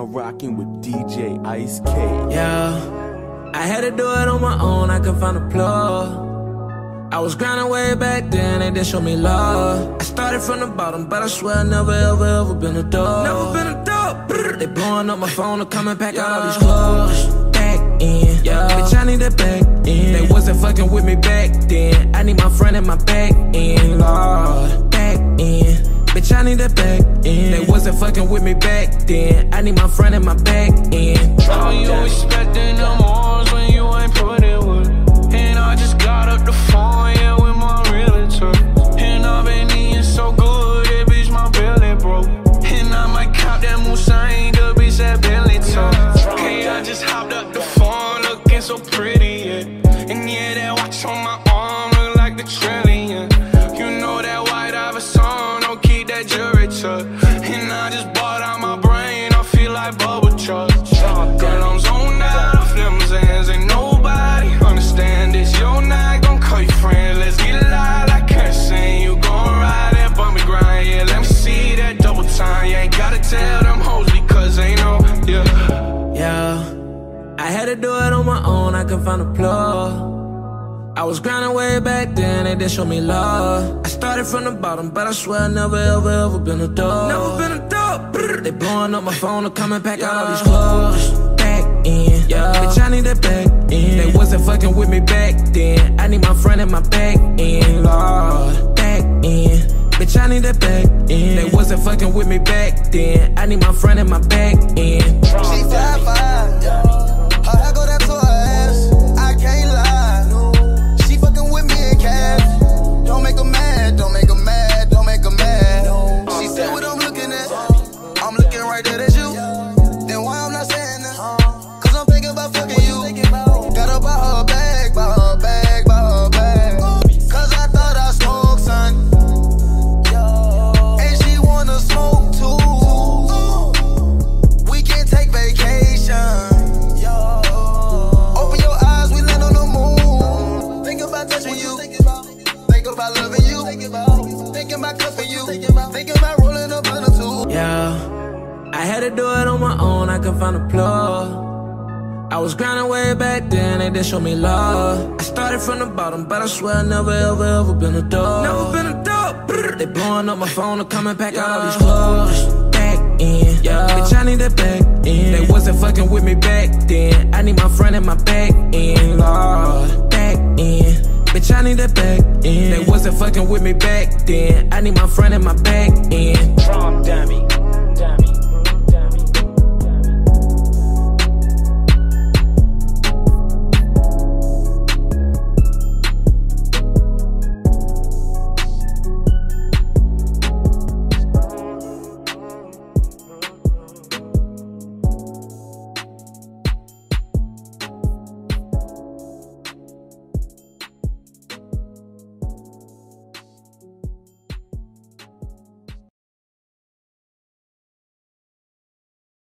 now rocking with DJ Ice Cake. Yeah, I had to do it on my own, I couldn't find a plug. I was grinding way back then, they didn't show me love. I started from the bottom, but I swear I never ever ever been a dog. Never been a dog. They blowing up my phone, they coming back out all these clubs. Back in, yeah, bitch, I need that back in. They wasn't fucking with me back then, I need my friend in my back end, Lord. Back in, bitch, I need that back end. They wasn't fucking with me back then, I need my friend in my back end. Trouble you expecting them horns when you ain't put in work. And I just got up the phone, yeah, with my realtor. And I've been eating so good, yeah, bitch, my belly broke. And I might cop that Musain, the bitch that belly toe. Hey, I just hopped up the phone, looking so pretty, yeah. And yeah, that watch on my arm look like the trillion. You know that white Ivory song, don't keep that jury tucked. And I just bought out my brain, I feel like bubble truck. Girl, I'm zoned out, I flip my hands, ain't nobody understand this. You're not gon' call your friend, let's get loud. I can't sing, you gon' ride and bump me grind. Yeah, let me see that double time. You ain't gotta tell them hoes because they know, yeah. Yeah, I had to do it on my own, I couldn't find a plug. I was grinding way back then, they didn't show me love. I started from the bottom, but I swear I never ever ever been a dog. Never been a dog. They blowing up my phone, they coming back out all these clubs. Back in, yeah, bitch, I need that back in. They wasn't fucking with me back then, I need my friend in my back end, Lord. Back in, bitch, I need that back in. They wasn't fucking with me back then, I need my friend in my back end. She fly by, how'd I go down to her ass? I can't lie. Don't make her mad, don't make her mad, don't make her mad. She said what I'm looking at, I'm looking right there at you. Then why I'm not saying that? Cause I'm thinking about fucking you. Got up by her bag, by her bag, by her bag. Cause I thought I smoked, son. And she wanna smoke too. We can't take vacation. Open your eyes, we land on the moon. Think about touching you, about loving you, thinking about cuffing you, thinking about rolling up on the two. Yeah, I had to do it on my own, I couldn't find a plug. I was grinding way back then, they didn't show me love. I started from the bottom, but I swear I never ever ever been a dog. Never been a dog. They blowing up my phone, they coming back out all these clubs. Back in, yeah, bitch, I need that back in. They wasn't fucking with me back then, I need my friend in my back end, Lord. Back in, bitch, I need that back in. They wasn't fucking with me back then, I need my friend in my back end.